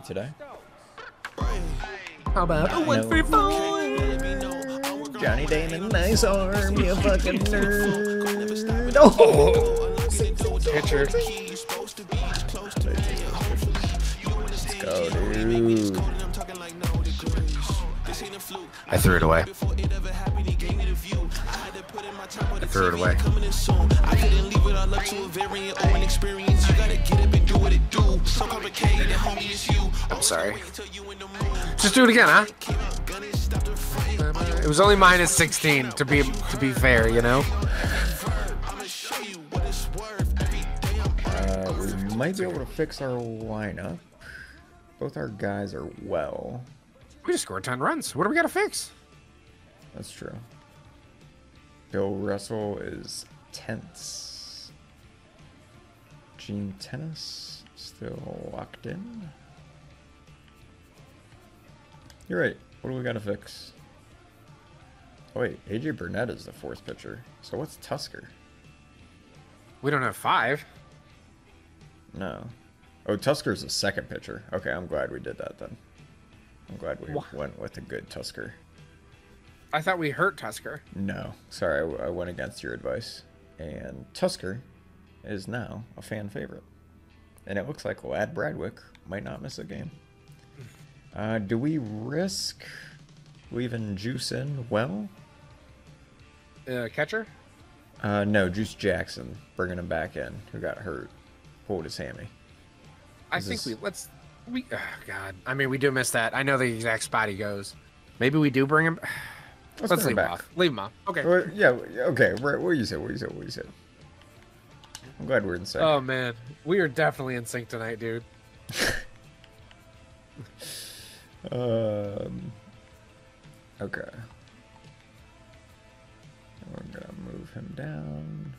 for today. How about a 1 3 4? Johnny Damon, nice arm, you fucking nerd. Oh! Catcher. Let's go, dude. I threw it away. I threw it away. I couldn't leave it all up to a variant or an experience. You gotta get up and do what it do. So complicated, homie, it's you. I'm sorry. Just do it again, huh? It was only -16 to be fair, you know. We might be able to fix our lineup. Both our guys are well. We just scored 10 runs. What do we gotta fix? That's true. Bill Russell is tense. Gene Tennis still locked in. You're right. What do we gotta fix? Oh wait, AJ Burnett is the fourth pitcher. So what's Tusker? We don't have 5. No. Oh, Tusker's the second pitcher. Okay, I'm glad we did that then. I'm glad we went with a good Tusker. I thought we hurt Tusker. No, sorry, I went against your advice. And Tusker is now a fan favorite. And it looks like Ladd Bradwick might not miss a game. Do we risk leaving Juice in well? Catcher? No, Juice Jackson, bringing him back in, who got hurt, pulled his hammy. I think we oh God, I mean, we do miss that. I know the exact spot he goes. Maybe we do bring him. Let's leave him off. Leave him off. Okay. Or, yeah. Okay. What you say? What you say? What you say? I'm glad we're in sync. Oh man, we are definitely in sync tonight, dude. Okay. We're gonna move him down.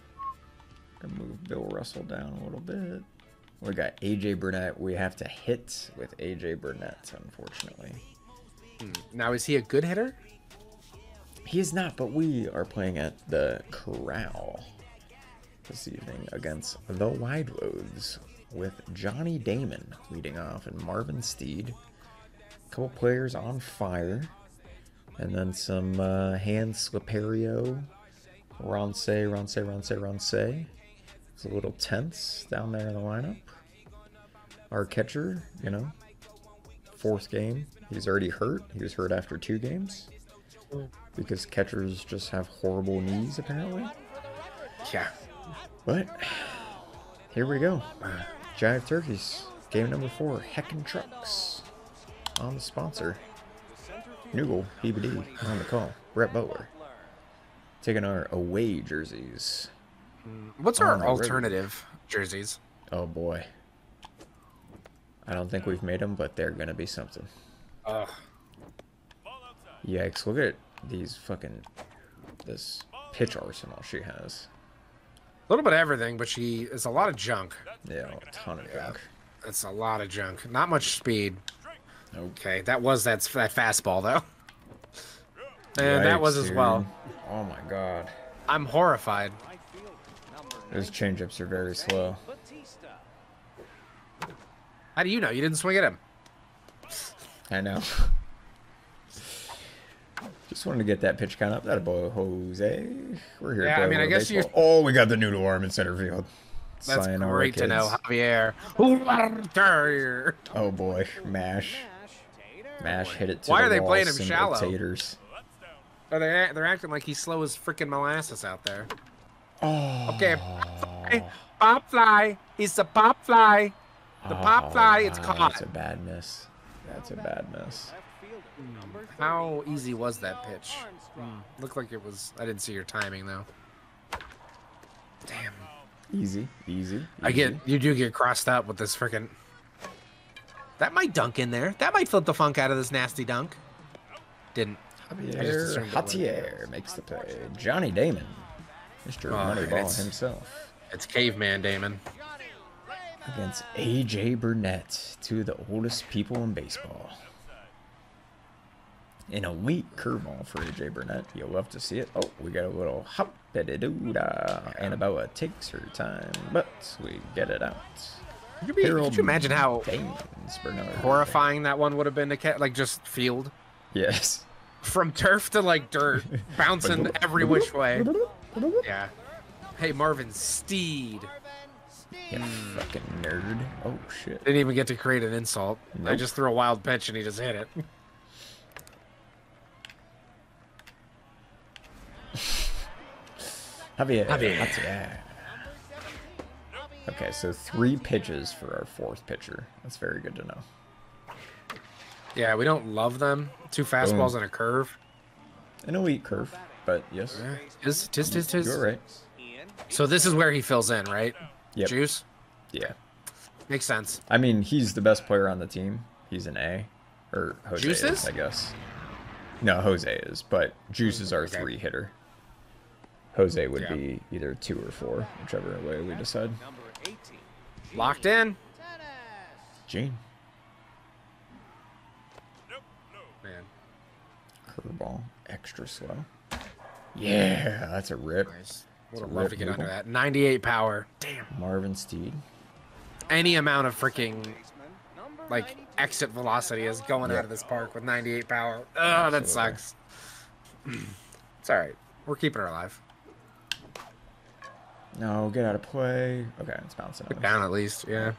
Gonna move Bill Russell down a little bit. We got AJ Burnett. We have to hit with AJ Burnett, unfortunately. Now, is he a good hitter? He is not, but we are playing at the Corral this evening against the Wide Loads with Johnny Damon leading off and Marvin Steed. A couple players on fire. And then some hand slipario. Ronce. It's a little tense down there in the lineup. Our catcher, you know, fourth game. He's already hurt. He was hurt after 2 games. Because catchers just have horrible knees, apparently. Yeah. But here we go. Jive Turkeys, game number 4. Heckin' Trucks on the sponsor. Noogle, PBD on the call. Brett Butler taking our away jerseys. What's our alternative jerseys? Oh boy. I don't think we've made them, but they're gonna be something. Ugh. Yikes, look at these fucking, this pitch arsenal she has. A little bit of everything, but she is a lot of junk. Yeah, a ton of junk. That's a lot of junk. Not much speed. Okay, that was that fastball, though. And yikes, that was as well. Oh my god. I'm horrified. Those changeups are very slow. How do you know? You didn't swing at him. I know. Just wanted to get that pitch count up. That'll blow, Jose. We're here. Yeah, I mean, I guess you. Oh, we got the noodle arm in center field. That's great to know, Javier. Oh boy, Mash hit it to the wall. Why are they playing him shallow? They're acting like he's slow as freaking molasses out there. Oh. Okay, pop fly. It's a pop fly. The pop fly. It's caught. That's a bad miss. That's a bad miss. How easy was that pitch? Looked like it was. I didn't see your timing though. Damn. Easy. You do get crossed up with this freaking. That might dunk in there. That might flip the funk out of this nasty dunk. Didn't. Javier makes the play. Johnny Damon, Mr. Moneyball himself. It's Caveman Damon. Against AJ Burnett, 2 of the oldest people in baseball. An elite curveball for AJ Burnett. You'll love to see it. Oh, we got a little hop da da doo da. Annabella takes her time, but we get it out. Could you imagine how horrifying that one would have been to catch? Like, just field. Yes. From turf to, like, dirt, bouncing every which way. Yeah. Hey, Marvin Steed. You fucking nerd. Oh, shit. Didn't even get to create an insult. Nope. I just threw a wild pitch and he just hit it. Javier. Okay, so 3 pitches for our 4th pitcher. That's very good to know. Yeah, we don't love them. 2 fastballs and a curve. An elite curve, but yes. Tis. You're right. So this is where he fills in, right? Yep. Juice? Yeah. Makes sense. I mean, he's the best player on the team. He's an A. Or Jose Juice is, I guess. No, Jose is, but Juice is our 3 hitter. Jose would be either 2 or 4, whichever way we decide. Locked in. Gene. Man. Curveball. Extra slow. Yeah, that's a rip. Nice. Would have loved to get under that. 98 power. Damn. Marvin Steed. Any amount of freaking, like, exit velocity is going out of this park with 98 power. Oh, that sucks. It's all right. We're keeping her alive. No, get out of play. Okay, it's bouncing. Get down at least, yeah.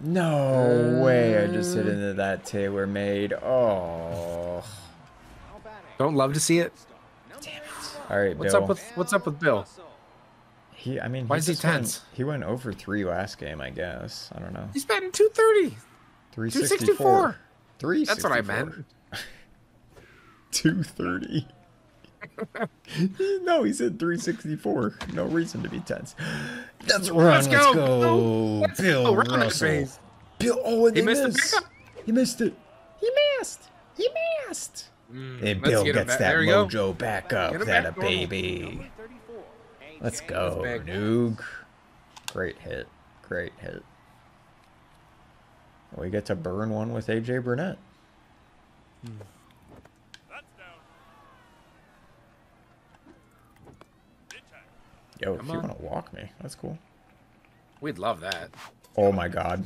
No way! I just hit into that tailor-made. Oh, don't love to see it. Damn it! All right, what's Bill? What's up with Bill? I mean, why is he tense? He went 0-for-3 last game, I guess. I don't know. He's batting 230, 364, 3. That's what I meant. 230. No, he said 364. No reason to be tense. That's right. Let's go. Bill Russell. Bill. Oh, and he missed it. He missed it. He missed. And Bill gets that mojo back up. That a baby. Let's go, Noog. Great hit. We get to burn one with AJ Burnett. Yo, if you want to walk me, that's cool. We'd love that. Oh my god.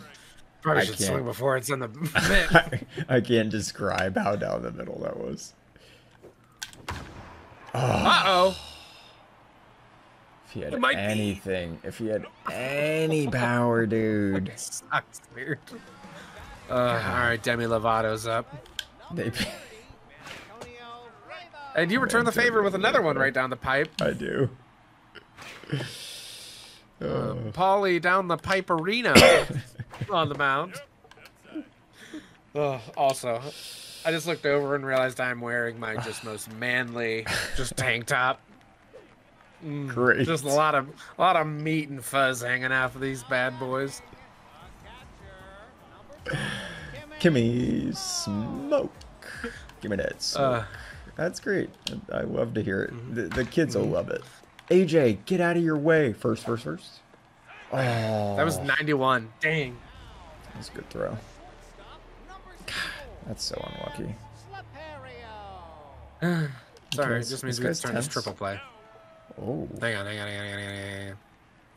Probably should swing before it's in the mitt. I can't describe how down the middle that was. Oh. Uh-oh. If he had any power, dude. Sucks, dude. Alright, Demi Lovato's up. And you return the favor with another one right down the pipe. I do. Paulie down the pipe arena on the mound. Also, I just looked over and realized I'm wearing my just most manly, just tank top. Great. Just a lot of meat and fuzz hanging out for these bad boys. Give me smoke. Give me that smoke. That's great. I love to hear it. The kids will love it. AJ, get out of your way. First. Oh. That was 91. Dang. That was a good throw. God, that's so unlucky. Sorry, it just means we can turn this triple play. Oh. Hang on.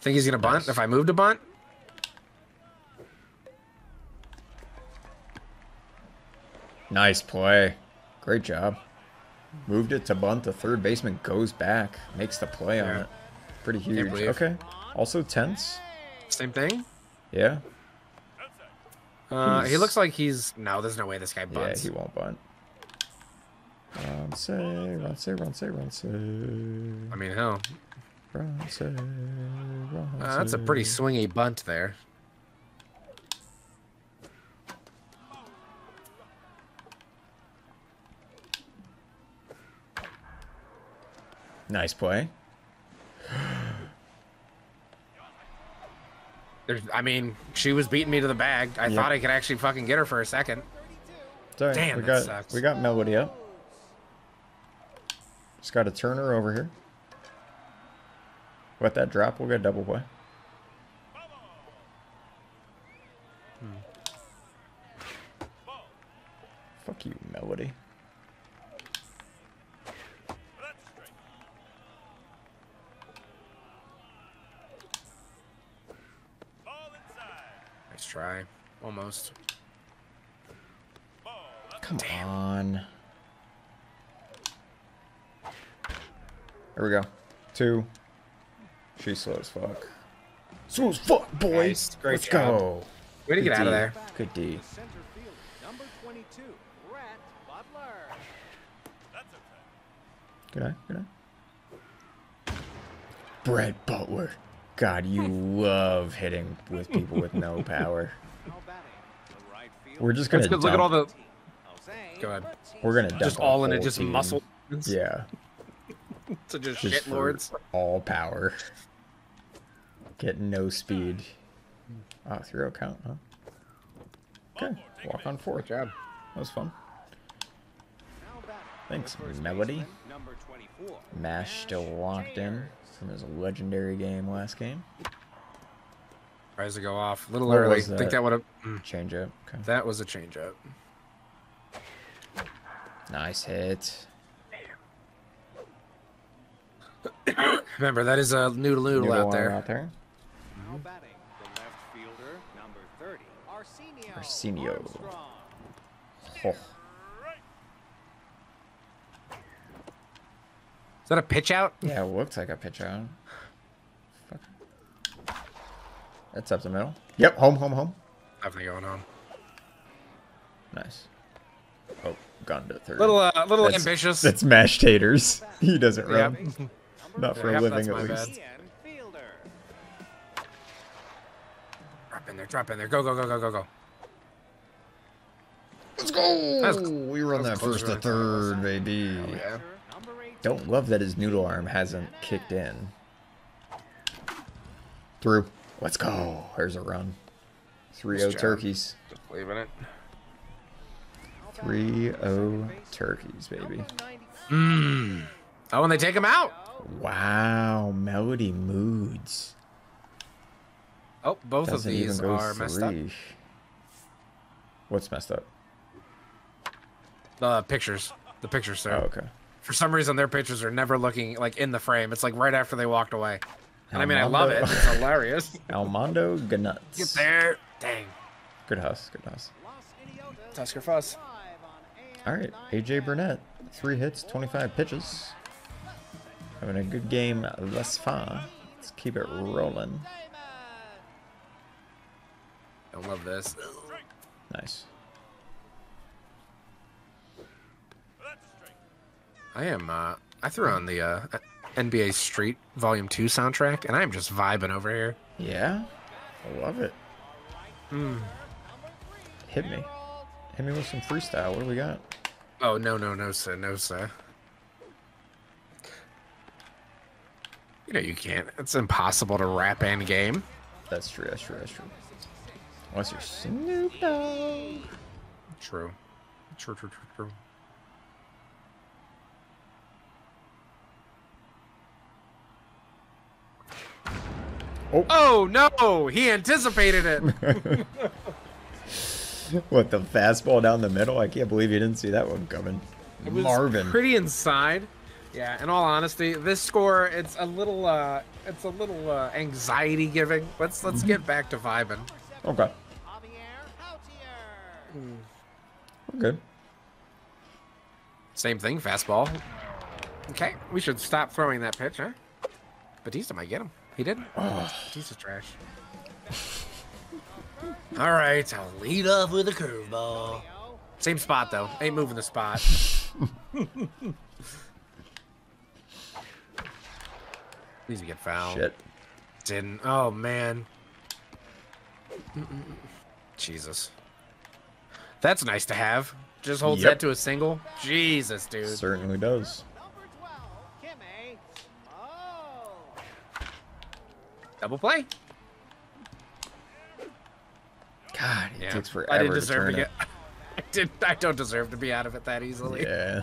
Think he's going to bunt if I move to bunt? Nice play. Great job. Moved it to bunt. The third baseman goes back. Makes the play on it. Pretty huge. Okay. Also tense. Same thing? Yeah. He looks like he's... No, there's no way this guy bunts. Yeah, he won't bunt. Run, save. I mean, hell. Run, save. That's a pretty swingy bunt there. Nice play. I mean, she was beating me to the bag. I thought I could actually fucking get her for a second. Sorry, damn, that sucks. We got Melody up. Just got to turn her over here. Let that drop. We'll get a double play. Fuck Fuck you, Melody. Nice try. Almost. Come on. Here we go. Two. She's slow as fuck. Slow as fuck, boys. Nice. Let's go. Way to get out of there. Good D. Number 22, Brett Butler. Good eye, good eye. Brett Butler. God, you love hitting with people with no power. We're just gonna look at all the. Go ahead. We're gonna just all in it, just team. Muscle. Yeah. So just shit lords. All power. Get no speed. 3-0 count, huh? Okay. Walk on 4. Good job. That was fun. Thanks, Melody. Mash still locked in from his legendary game last game. Tries to go off a little early. I think that would have change up. Okay. That was a change up. Nice hit. Remember, that is a noodle out there. Now batting the left fielder, number 30, Arsenio. Oh. Is that a pitch out? Yeah, it looks like a pitch out. Fuck. That's up the middle. Yep, home. Definitely going home. Nice. Oh, gone to 30. Little that's, ambitious. That's mashed taters. He doesn't run. Yeah. Not for a living, at least. Drop in there. Go. Let's go. We run that first to third, baby. Oh, yeah. Don't love that his noodle arm hasn't kicked in. Through. Let's go. There's a run. 3-0 turkeys. Just leaving it. 3-0 turkeys, baby. Mmm. Oh, and they take him out. Wow, Melody moods. Oh, both of these are messed up. What's messed up? The pictures. The pictures, sir. Oh, okay. For some reason, their pictures are never looking like in the frame. It's like right after they walked away. And I mean, I love it. It's hilarious. Almondo Ganuts. Get there. Dang. Good huss. Tusker Fuss. All right, AJ Burnett. 3 hits, 25 pitches. Having a good game thus far. Let's keep it rolling. I love this. Nice. I am. I threw on the NBA Street Volume 2 soundtrack, and I am just vibing over here. Yeah, I love it. Hit me with some freestyle. What do we got? Oh no sir. You know you can't. It's impossible to rap and game. That's true. Unless you're Snoop Dogg. True. Oh no! He anticipated it. What, the fastball down the middle? I can't believe you didn't see that one coming. It was Marvin. Pretty inside. Yeah, in all honesty, this score, it's a little anxiety giving. Let's get back to vibing. Okay. We're good. Same thing, fastball. Okay, we should stop throwing that pitch, huh? Bautista might get him. He didn't. Oh. Bautista's trash. All right, I'll lead off with a curveball. Same spot though. Ain't moving the spot. Please get fouled. Shit. Didn't. Oh, man. Jesus. That's nice to have. Just holds that to a single. Jesus, dude. Certainly does. Double play. God, it takes forever. I didn't deserve to get. I don't deserve to be out of it that easily. Yeah.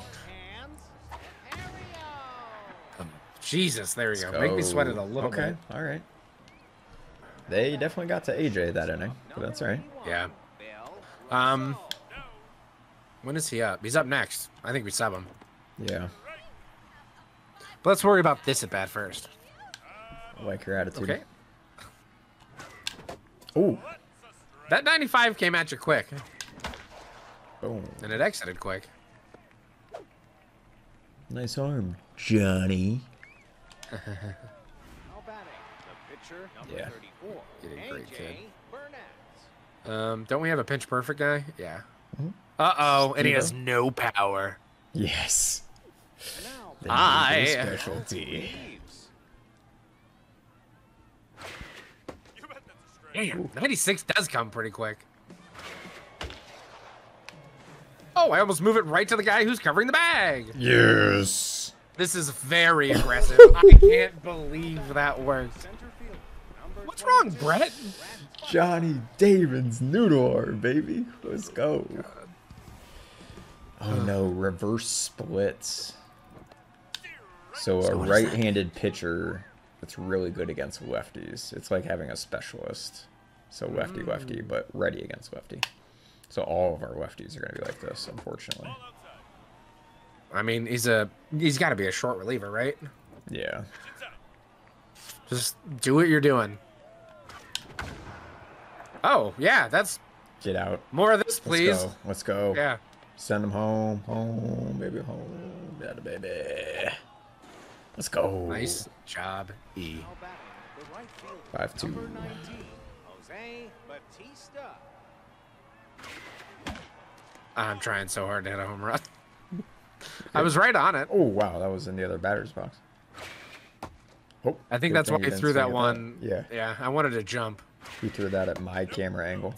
Jesus, there we go. Make me sweat it a little bit. Okay, all right. They definitely got to AJ that inning, but that's all right. Yeah. When is he up? He's up next. I think we sub him. Yeah. But let's worry about this at bat first. I like her attitude. Okay. Oh. That 95 came at you quick. Boom. And it exited quick. Nice arm, Johnny. Yeah. Getting great, kid. Don't we have a pinch perfect guy? Yeah. Mm-hmm. Uh-oh, and he has no power. Yes. I specialty. Damn, 96 does come pretty quick. Oh, I almost move it right to the guy who's covering the bag. Yes. This is very aggressive. I can't believe that worked. What's wrong, Brett? Johnny Damon's noodle arm, baby. Let's go. Oh, no. Reverse splits. So a right-handed pitcher that's really good against lefties. It's like having a specialist. So lefty-lefty, but ready against lefty. So all of our lefties are going to be like this, unfortunately. I mean, he's got to be a short reliever, right? Yeah. Just do what you're doing. Oh, yeah, that's... Get out. More of this, please. Let's go. Let's go. Yeah. Send him home. Home, baby, home. That baby. Let's go. Nice job, E. 5-2. Jose Bautista. I'm trying so hard to hit a home run. I was right on it. Oh, wow. That was in the other batter's box. Oh, I think that's why he threw that one. Yeah. Yeah, I wanted to jump. He threw that at my camera angle.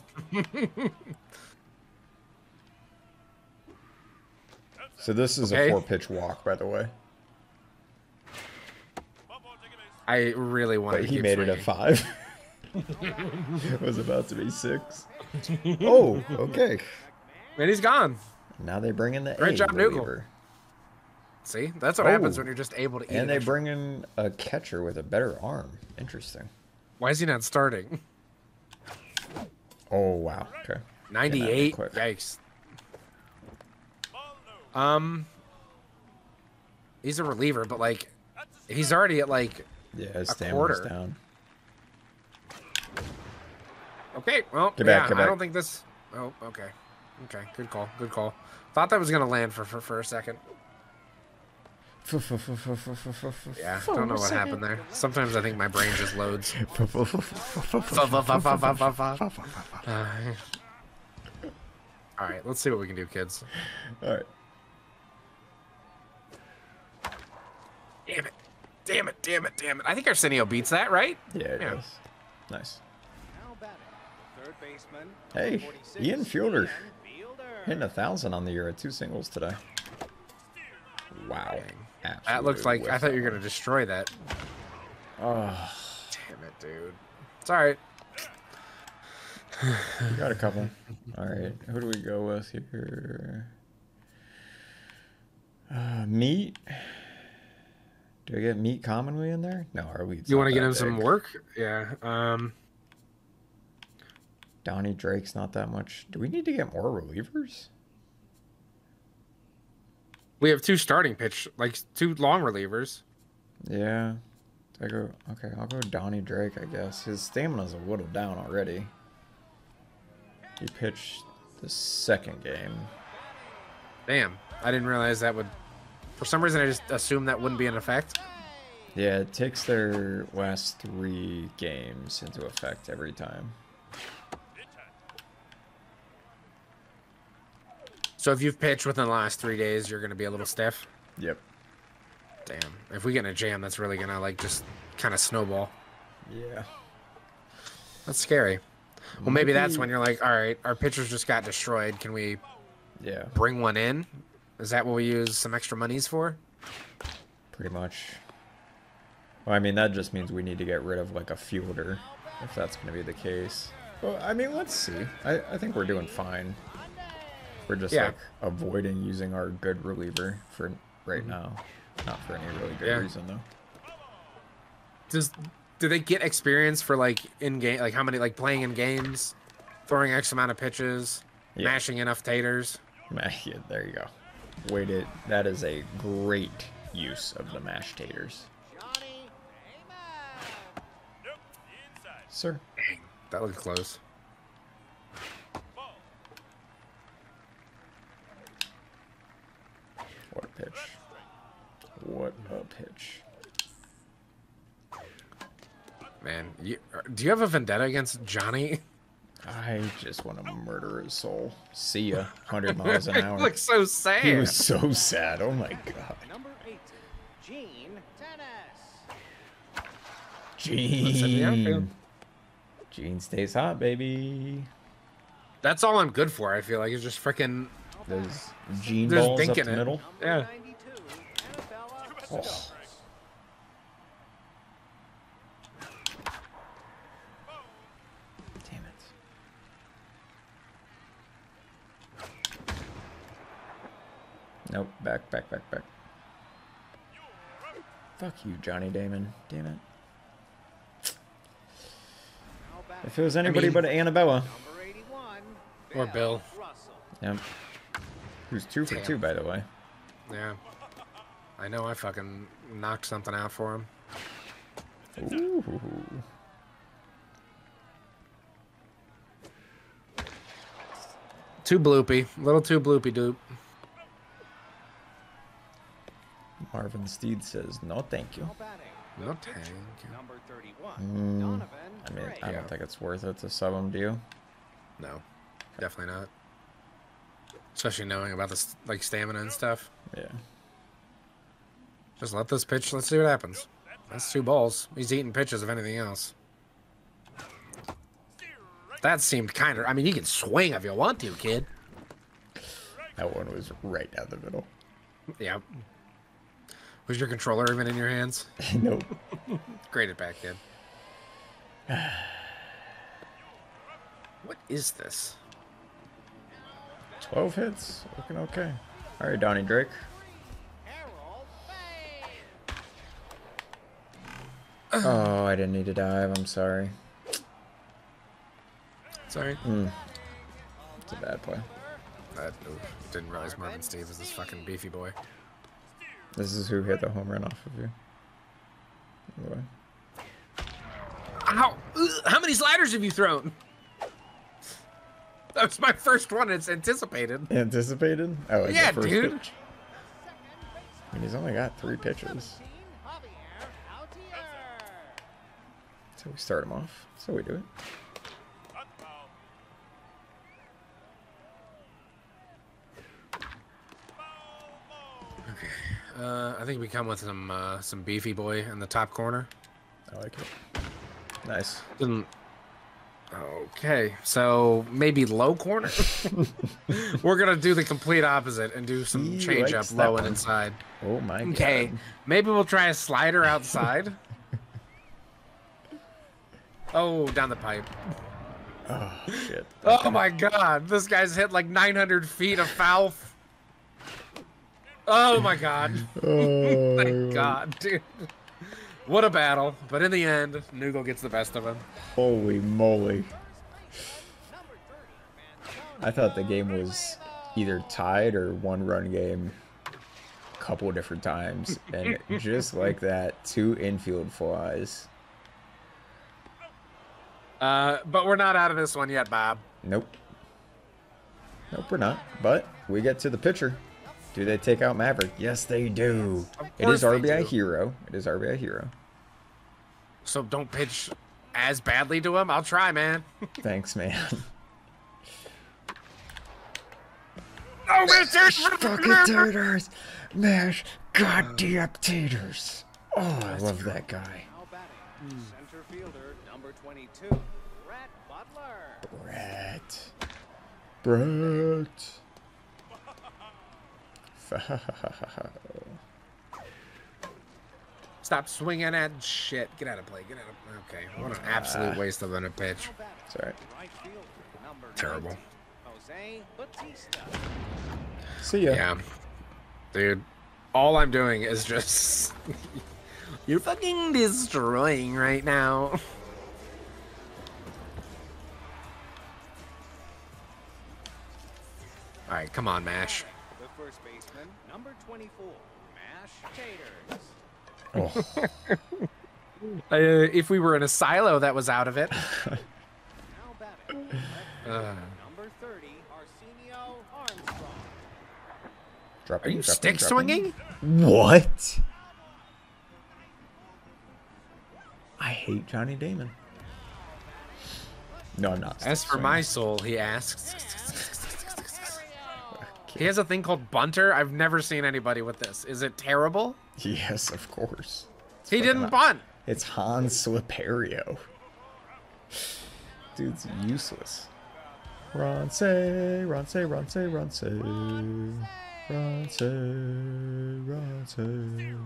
So this is a 4-pitch walk, by the way. I really wanted to keep swinging. He made it a 5. It was about to be 6. Oh, okay. And he's gone. Now they bring in the Great job, reliever. See, that's what happens when you're just able to eat. And they bring in a catcher with a better arm. Interesting. Why is he not starting? Oh, wow. Okay. 98. Yikes. He's a reliever, but, like, he's already at, like, his stamina's down. Okay, well, I don't think this... Oh, okay. Okay, good call, good call. Thought that was going to land for a second. Yeah, don't know what happened there. Sometimes I think my brain just loads. All right, let's see what we can do, kids. All right. Damn it. Damn it, damn it, damn it. I think Arsenio beats that, right? Yeah, it does. Nice. Hey, Ian Fielder. Hitting 1,000 on the year at 2 singles today. Wow. Absolutely. That looks like I thought you were going to destroy that. Oh, damn it, dude. It's all right. We got a couple. All right. Who do we go with here? Meat. Do I get meat commonly in there? No, our lead's. You want to get him some work? Yeah. Donnie Drake's not that much. Do we need to get more relievers? We have 2 starting pitch, like 2 long relievers. Yeah. I go, okay, I'll go Donnie Drake, I guess. His stamina's a little down already. He pitched the 2nd game. Damn. I didn't realize that would... For some reason, I just assumed that wouldn't be in effect. Yeah, it takes their last 3 games into effect every time. So if you've pitched within the last 3 days, you're going to be a little stiff? Yep. Damn. If we get in a jam, that's really going to, like, just kind of snowball. Yeah. That's scary. Well, maybe that's when you're like, all right, our pitchers just got destroyed. Can we bring one in? Is that what we use some extra monies for? Pretty much. Well, I mean, that just means we need to get rid of, like, a fielder, if that's going to be the case. Well, I mean, let's see. I think we're doing fine. We're just like avoiding using our good reliever for right now, not for any really good reason though. Do they get experience for like in game, like how many, like playing in games, throwing X amount of pitches, mashing enough taters? Yeah, there you go. Waited. That is a great use of the mashed taters. Sir. That looked close. What a pitch. What a pitch. Man, do you have a vendetta against Johnny? I just want to murder his soul. See ya. 100 miles an hour. He looks so sad. He was so sad. Oh my god. Number 8, Gene Tennis. Gene stays hot, baby. That's all I'm good for, I feel like. It's just freaking... There's Gene balls up the middle. Yeah. Oh. Damn it. Nope. Back, back, back, back. Fuck you, Johnny Damon. Damn it. If it was anybody but Annabella. Or Bill. Yep. Who's 2 for 2, by the way. Yeah. I know I fucking knocked something out for him. Ooh. Too bloopy. A little too bloopy-doop. Marvin Steed says, no thank you. No thank you. Number 31, Donovan Drake. I mean, I don't think it's worth it to sub him, do you? No. Definitely not. Especially knowing about this, like, stamina and stuff. Yeah. Just let this pitch. Let's see what happens. That's 2 balls. He's eating pitches, if anything else. That seemed kinder. I mean, you can swing if you want to, kid. That one was right down the middle. Yeah. Was your controller even in your hands? Nope. Great at back, kid. What is this? 12 hits. Looking okay. All right, Donnie Drake. Oh, I didn't need to dive. I'm sorry. Sorry. It's a bad play. I didn't realize Marvin Steed was this fucking beefy boy. This is who hit the home run off of you. Anyway. Ow! How many sliders have you thrown? That was my first one. It's anticipated. Anticipated? Oh, it's yeah, the first dude. Pitch. I mean, he's only got 3 pitches. So we start him off. So we do it. Okay. I think we come with some beefy boy in the top corner. I like it. Nice. Didn't. Okay, so maybe low corner. We're gonna do the complete opposite and do some change up low and inside. Oh my god. Okay, maybe we'll try a slider outside. Oh, down the pipe. Oh shit. Oh my god, this guy's hit like 900 feet of foul. Oh my god. Oh. Thank god, dude. What a battle, but in the end, Nugal gets the best of him. Holy moly. I thought the game was either tied or 1-run game a couple different times. And just like that, 2 infield flies. But we're not out of this one yet, Bob. Nope. Nope, we're not. But we get to the pitcher. Do they take out Maverick? Yes, they do. It is RBI Hero. It is RBI Hero. So don't pitch as badly to him. I'll try, man. Thanks, man. Oh, it's fucking taters, mash, goddamn taters. Oh, I love that guy. Center fielder number 22, Brett Butler. Brett. Stop swinging at shit. Get out of play. Get out of. Okay. What an absolute waste of a pitch. It's all right. Terrible. Jose Bautista. See ya. Yeah. Dude, all I'm doing is just. You're fucking destroying right now. All right, come on, Mash. The first baseman, number 24, Mash Taters. Oh. If we were in a silo, that was out of it. Now batting, number 30, Arsenio Armstrong. Dropping, are you stick swinging? What? I hate Johnny Damon. No, I'm not. As for my soul, he asks. He has a thing called bunter. I've never seen anybody with this. Is it terrible? Yes, of course. It's he didn't bunt. It's Hans Sliperio. Dude's useless. Ronce, Ronce, Ronce, Ronce. Ronce, Ronce.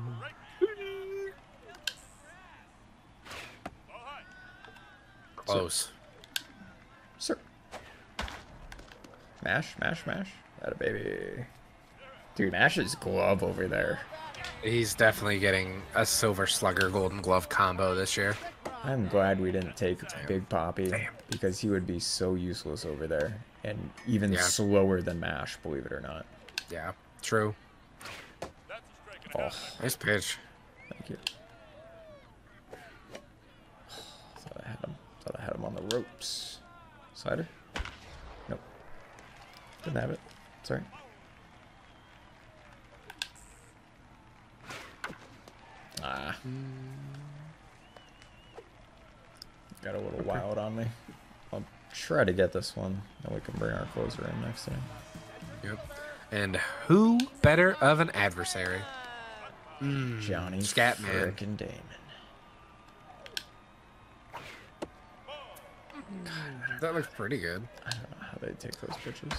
Close. Sir. Mash, mash, mash. Atta baby. Dude, Mash's glove over there. He's definitely getting a Silver Slugger Golden Glove combo this year. I'm glad we didn't take Big Poppy because he would be so useless over there and even slower than Mash, believe it or not. Yeah, true. Oh. Nice pitch. Thank you. Thought I had him. Thought I had him on the ropes. Slider? Nope. Didn't have it. Sorry. Ah. Got a little wild on me. I'll try to get this one, and we can bring our closer in next time. Yep. And who better of an adversary? Johnny Scatman. Frickin' Damon. God, that looks pretty good. I don't know how they take those pitches.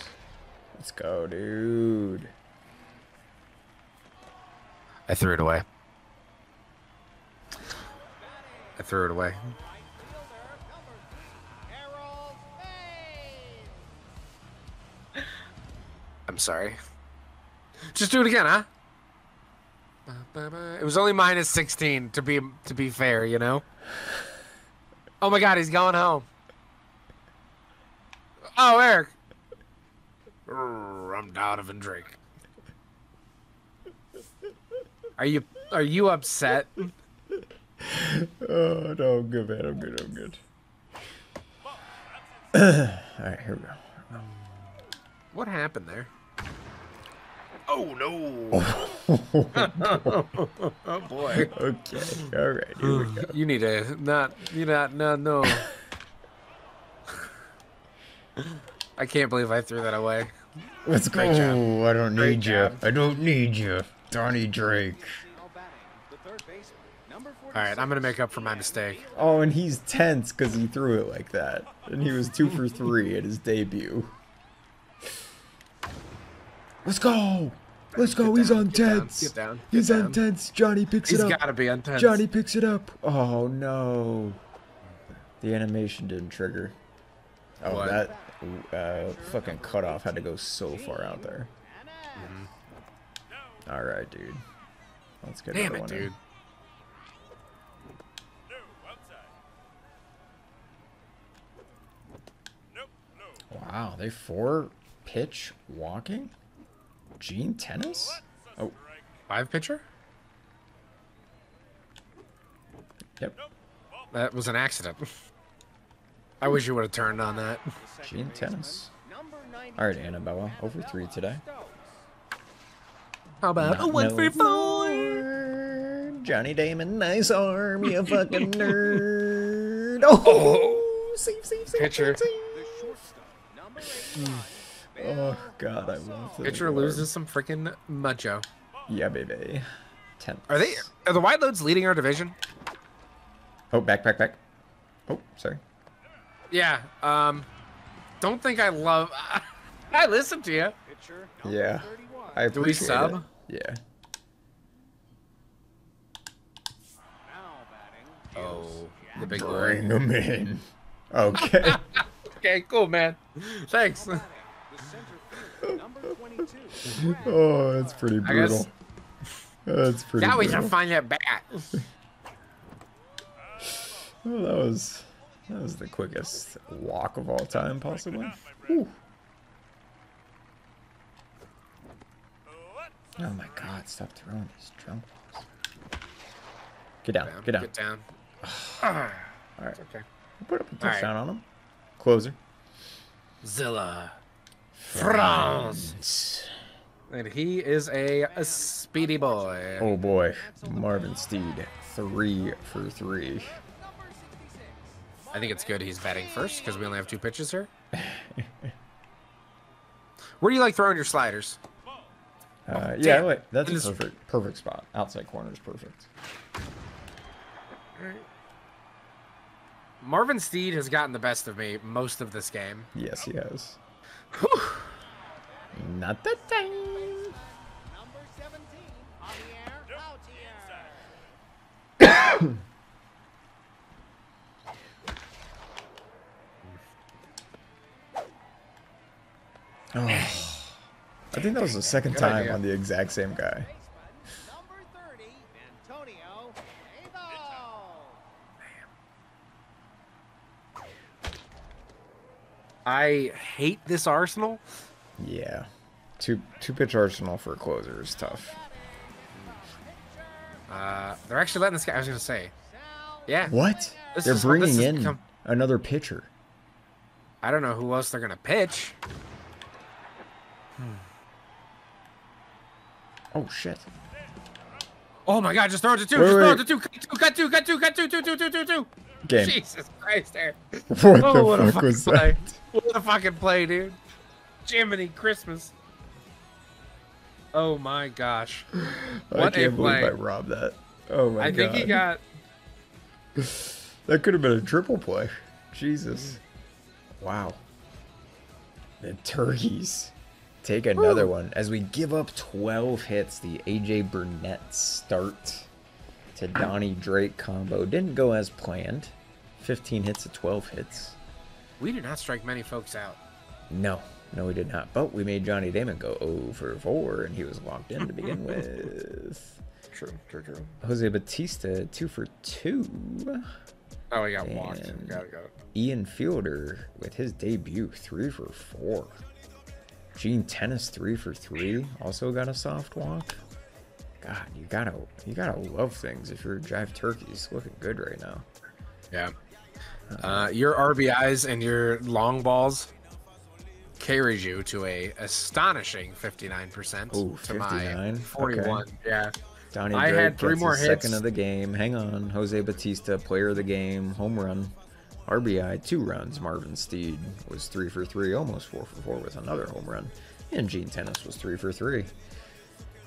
Let's go, dude. I threw it away. I threw it away. I'm sorry. Just do it again, huh? It was only -16 to be fair, you know. Oh my God, he's going home. Oh, Eric. I'm Donovan Drake. Are you upset? Oh no, I'm good, man. I'm good. I'm good. All right, here we go. What happened there? Oh no! Oh boy. Okay. All right. Here we go. You need to not. You not. No. No. I can't believe I threw that away. Let's go. Oh, I don't need you. I don't need you, Donnie Drake. All right, I'm gonna make up for my mistake. Oh, and he's tense because he threw it like that, and he was 2 for 3 at his debut. Let's go. Let's go. He's on tense. Get down. He's on tense. Johnny picks it up. He's gotta be on tense. Johnny picks it up. Oh no. The animation didn't trigger. Oh, what? That fucking cutoff had to go so far out there. Mm-hmm. All right, dude. Let's get another one in. Wow, they 4-pitch walking? Gene Tennis? Oh, 5-pitcher? Yep. That was an accident. I wish you would have turned on that. Gene Tennis. All right, Annabella, 0 for 3 today. How about a 1 for 4? Johnny Damon, nice arm, you fucking nerd. Oh, save, pitcher. Oh God, I love this. Pitcher loses some freaking mojo. Yeah, baby. 10. Are the Wide Loads leading our division? Oh, back. Oh, sorry. Yeah. Don't think I love. I listen to you. Yeah. I appreciate. Do we sub? It. Yeah. Oh, the big bring them in. Okay. Okay, cool, man. Thanks. Oh, that's pretty brutal. That's pretty. Now we can find that bat. Well, that was the quickest walk of all time, possibly. Ooh. Oh my God, stop throwing these jump balls. Get down, get down. Get down. All right. Okay. Put up a touchdown on him. Closer. Zilla. Franz. And he is a speedy boy. Oh boy. Marvin Steed, 3 for 3. I think it's good he's batting first because we only have 2 pitches here. Where do you like throwing your sliders? Yeah, wait, that's a perfect spot. Outside corner is perfect. All right. Marvin Steed has gotten the best of me most of this game. Yes, he has. Whew. Not that time. Number 17 on the air, out here. Oh. I think that was the second time on the exact same guy. Number 30, Antonio Evo. I hate this Arsenal. Yeah. Two pitch Arsenal for a closer is tough. They're actually letting this guy, I was going to say. Yeah. What? They're bringing in another pitcher. I don't know who else they're going to pitch. Hmm. Oh shit! Oh my God! Just throw it to 2. Wait, just throw it to 2. Cut two. Game. Jesus Christ, there. What the fuck was that? What a fucking play, dude! Jiminy Christmas. Oh my gosh! I can't believe I robbed that. Oh my God! I think he got. That could have been a triple play. Jesus! Wow. The turkeys. Take another one as we give up 12 hits. The AJ Burnett start to Donnie Drake combo didn't go as planned. 15 hits to 12 hits. We did not strike many folks out. No, we did not. But we made Johnny Damon go 0 for 4, and he was locked in to begin with. True. Jose Bautista 2 for 2. Oh, he got walked. Gotta go. Ian Fielder with his debut 3 for 4. Gene Tennis 3 for 3 also got a soft walk. God, you gotta love things if you're Jive Turkeys. Looking good right now. Yeah. Your RBIs and your long balls carries you to a astonishing 59%. Ooh, 59? 41. Okay. Yeah. Donnie Drake had 3 more hits. Second of the game. Hang on, Jose Bautista, player of the game, home run. RBI 2 runs. Marvin Steed was 3 for 3, almost 4 for 4 with another home run, and Gene Tennis was 3 for 3.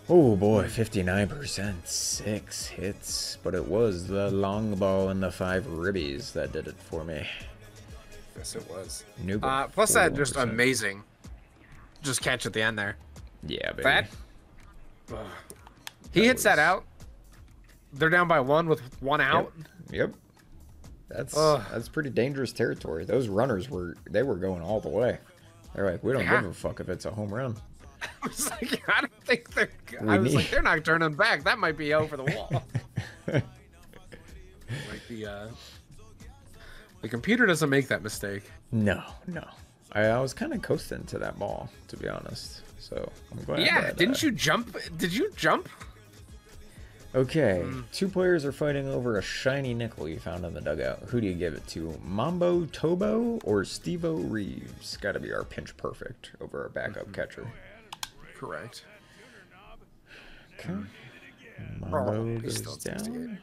Oh boy, 59%, 6 hits, but it was the long ball and the 5 ribbies that did it for me. Yes, it was. Plus that just amazing, catch at the end there. Yeah, baby. He hits that out. They're down by 1 with 1 out. Yep. That's pretty dangerous territory. Those runners were going all the way. They're like, we don't give a fuck if it's a home run. I was like, I don't think they're. I was like, they're not turning back. That might be over the wall. Like the computer doesn't make that mistake. No. I was kind of coasting to that ball, to be honest. So I'm glad. Yeah, that, didn't you jump? Did you jump? Okay, 2 players are fighting over a shiny nickel you found in the dugout. Who do you give it to? Mambo Tobo or Steve-O Reeves? Gotta be our pinch perfect over our backup catcher. Correct. Okay. Mambo goes down.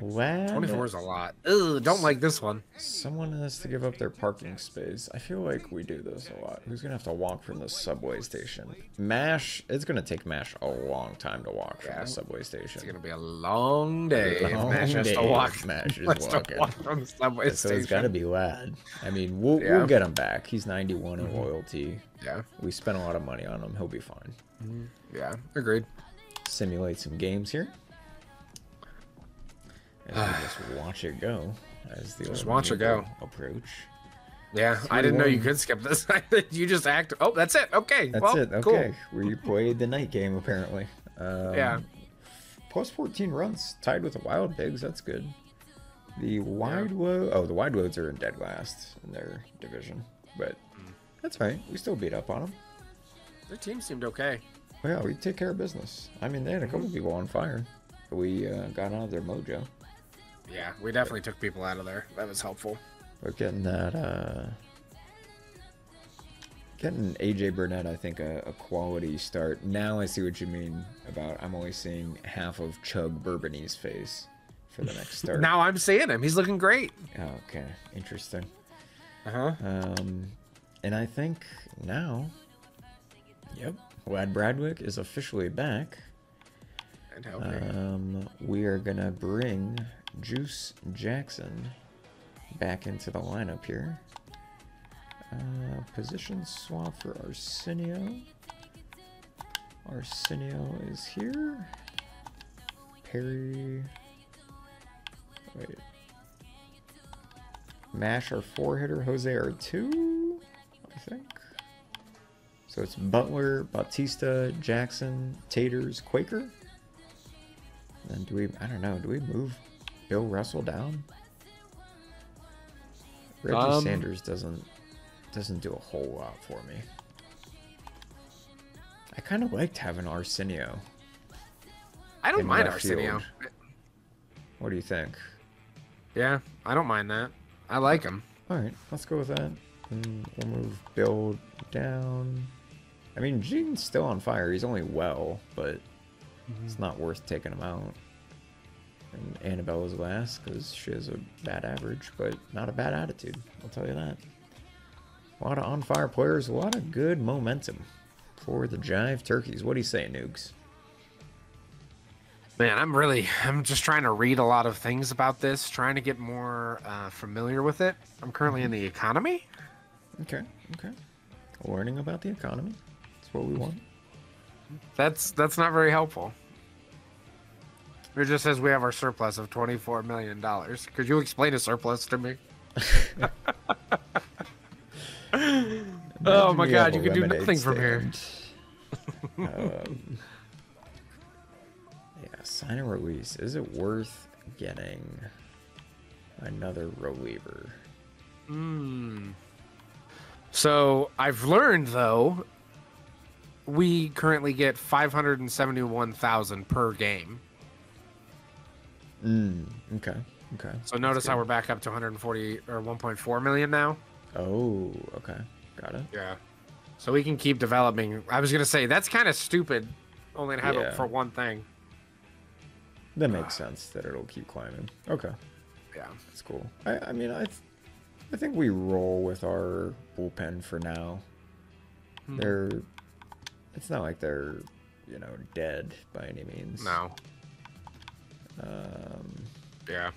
Ladd. 24 is a lot. Ugh, don't like this one. Someone has to give up their parking space. I feel like we do this a lot. Who's going to have to walk from the subway station? Mash. It's going to take Mash a long time to walk from the subway station. It's going to be a long day. Mash has to walk from the subway station. So it's got to be Ladd. I mean, we'll get him back. He's 91 in loyalty. Yeah. We spent a lot of money on him. He'll be fine. Yeah, agreed. Simulate some games here. Just watch it go. As the just watch it go. Approach. Yeah, I didn't know you could skip this. You just act. Oh, that's it. Okay. That's it. Okay. Cool. We played the night game apparently. Yeah. Plus 14 runs, tied with the Wild Pigs. That's good. The Wide Loads. Oh, the Wide Loads are in dead last in their division, but that's all right. We still beat up on them. Their team seemed okay. Well, yeah, we take care of business. I mean, they had a couple people on fire. We got out of their mojo. Yeah, we definitely took people out of there. That was helpful. We're getting that, getting AJ Burnett, I think, a quality start. Now I see what you mean about I'm only seeing half of Chug Bourbony's face for the next start. Now I'm seeing him. He's looking great. Okay, interesting. Uh-huh. And I think now, yep, Ladd Bradwick is officially back. And we are going to bring Juice Jackson back into the lineup here. Position swap for Arsenio. Arsenio is here. Perry. Wait. Mash our four hitter. Jose our two, I think. So it's Butler, Bautista, Jackson, Taters, Quaker. Then do we? I don't know. Do we move Bill Russell down? Reggie Sanders doesn't do a whole lot for me. I kind of liked having Arsenio. I don't mind Arsenio. What do you think? Yeah, I don't mind that. I like him. All right, let's go with that. And we'll move Bill down. I mean, Gene's still on fire. He's only well, but it's not worth taking him out. And Annabella's last because she has a bad average, but not a bad attitude. I'll tell you that. A lot of on-fire players, a lot of good momentum for the Jive Turkeys. What do you say, Noogs? Man, I'm just trying to read a lot of things about this, trying to get more familiar with it. I'm currently in the economy. Okay, okay. Learning about the economy. That's what we want. That's not very helpful. It just says we have our surplus of $24 million. Could you explain a surplus to me? Oh my god, you can do nothing from here. Yeah, sign a release. Is it worth getting another reliever? So I've learned, though, we currently get $571,000 per game. Okay, okay. So notice how we're back up to 140 or 1.4 million now. Oh, okay. Got it. Yeah. So we can keep developing. I was going to say, that's kind of stupid only to have it for one thing. That makes sense that it'll keep climbing. Okay. Yeah. That's cool. I mean, I think we roll with our bullpen for now. It's not like they're, you know, dead by any means. No. Yeah,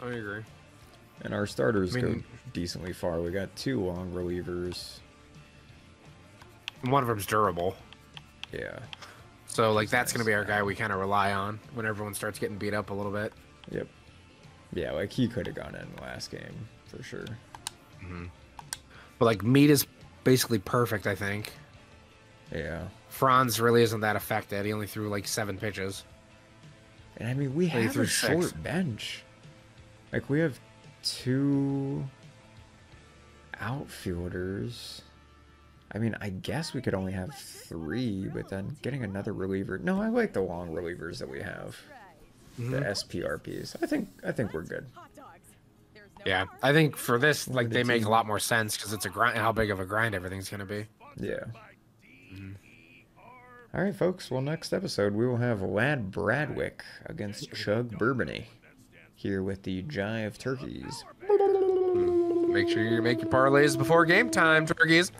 I agree. And our starters go decently far. We got two long relievers. One of them's durable. Yeah. So, like, that's going to be our guy we kind of rely on when everyone starts getting beat up a little bit. Yep. Yeah, like, he could have gone in last game, for sure. But, like, Meat is basically perfect, I think. Yeah. Franz really isn't that affected. He only threw, like, 7 pitches. And, I mean, we have a short bench. Like, we have 2 outfielders. I mean, I guess we could only have 3, but then getting another reliever. No, I like the long relievers that we have. The SPRPs. I think we're good. Yeah, I think for this, like, they make a lot more sense because it's a grind. How big of a grind everything's gonna be. Yeah. All right, folks. Well, next episode we will have Ladd Bradwick against Chug Bourbony. Here with the Jive Turkeys. Make sure you make your parlays before game time, turkeys.